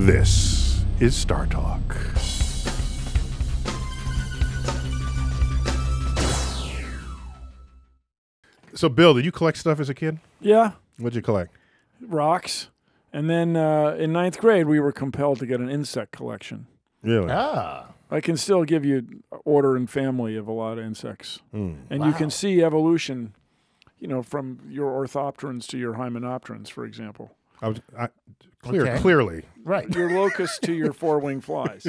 This is Star Talk. So, Bill, did you collect stuff as a kid? Yeah. What'd you collect? Rocks. And then in ninth grade, we were compelled to get an insect collection. Really? Ah. I can still give you order and family of a lot of insects. Mm. And wow. You can see evolution, you know, from your orthopterans to your hymenopterans, for example. Clearly. Right. Your locusts to your four-winged flies.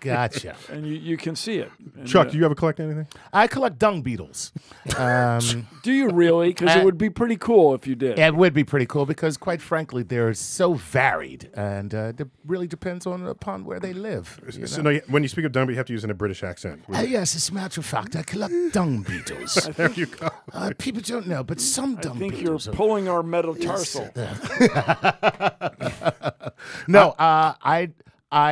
Gotcha. And you can see it. And, Chuck, do you ever collect anything? I collect dung beetles. Do you really? Because it would be pretty cool if you did. It would be pretty cool because, quite frankly, they're so varied, and it really depends upon where they live. So now, when you speak of dung beetles, you have to use in a British accent. Yes, as a matter of fact, I collect dung beetles. There you go. People don't know, but some dung beetles. I think you're pulling our metatarsal. Yes. No, I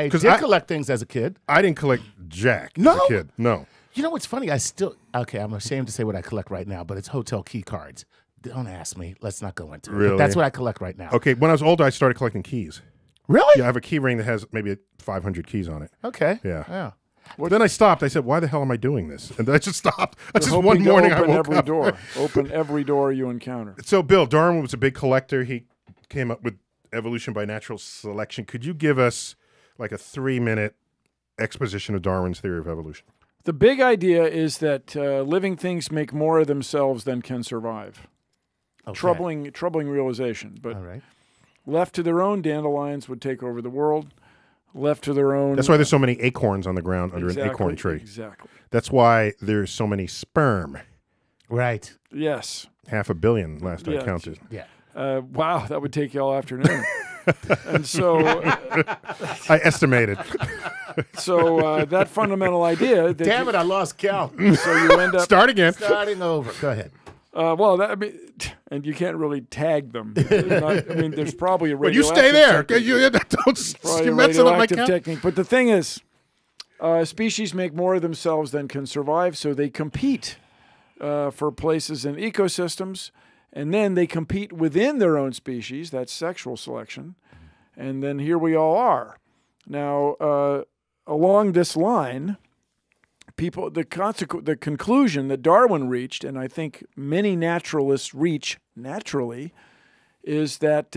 did collect things as a kid. I didn't collect jack as a kid. No. You know what's funny? I still I'm ashamed to say what I collect right now, but it's hotel key cards. Don't ask me. Let's not go into it. Really? That's what I collect right now. Okay. When I was older, I started collecting keys. Really? Yeah. I have a key ring that has maybe 500 keys on it. Okay. Yeah. Yeah. Well, then I stopped. I said, "Why the hell am I doing this?" And I just stopped. That's just one morning. I woke up. Open every door you encounter. So, Bill, Darwin was a big collector. He came up with evolution by natural selection. Could you give us like a 3-minute exposition of Darwin's theory of evolution? The big idea is that living things make more of themselves than can survive. Okay. Troubling realization. But all right. Left to their own, dandelions would take over the world. Left to their own. That's why there's so many acorns on the ground under an acorn tree. Exactly. That's why there's so many sperm. Right. Yes. 500 million last I counted. Yeah. Wow, that would take you all afternoon. And so I estimated. So that fundamental idea. That damn it, I lost count. So you end up starting over. Go ahead. Well, that, I mean, and you can't really tag them. Not, I mean, there's probably a radioactive technique. But you stay there. You're messing up my count. But the thing is, species make more of themselves than can survive, so they compete for places in ecosystems. And then they compete within their own species. That's sexual selection. And then here we all are. Now, along this line, people the conclusion that Darwin reached, and I think many naturalists reach naturally, is that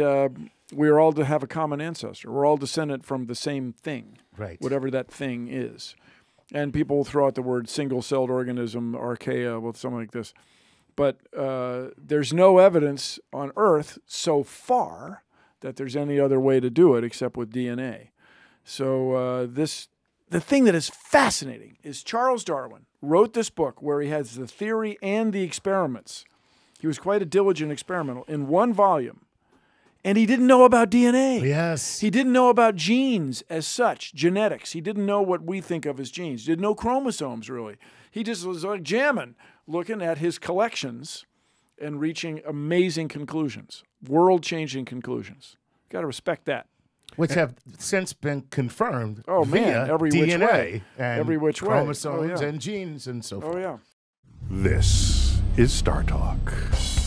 we're all to have a common ancestor. We're all descended from the same thing, right? Whatever that thing is. And people throw out the word single-celled organism, archaea, with something like this. But there's no evidence on Earth so far that there's any other way to do it except with DNA. So the thing that is fascinating is Charles Darwin wrote this book where he has the theory and the experiments. He was quite a diligent experimental in one volume. And he didn't know about DNA. Yes. He didn't know about genes as such, genetics. He didn't know what we think of as genes. Didn't know chromosomes, really. He just was like jamming, looking at his collections and reaching amazing conclusions, world-changing conclusions. Got to respect that. Which have since been confirmed every DNA which way. And every which way. Chromosomes and genes and so forth. Oh, yeah. This is Star Talk.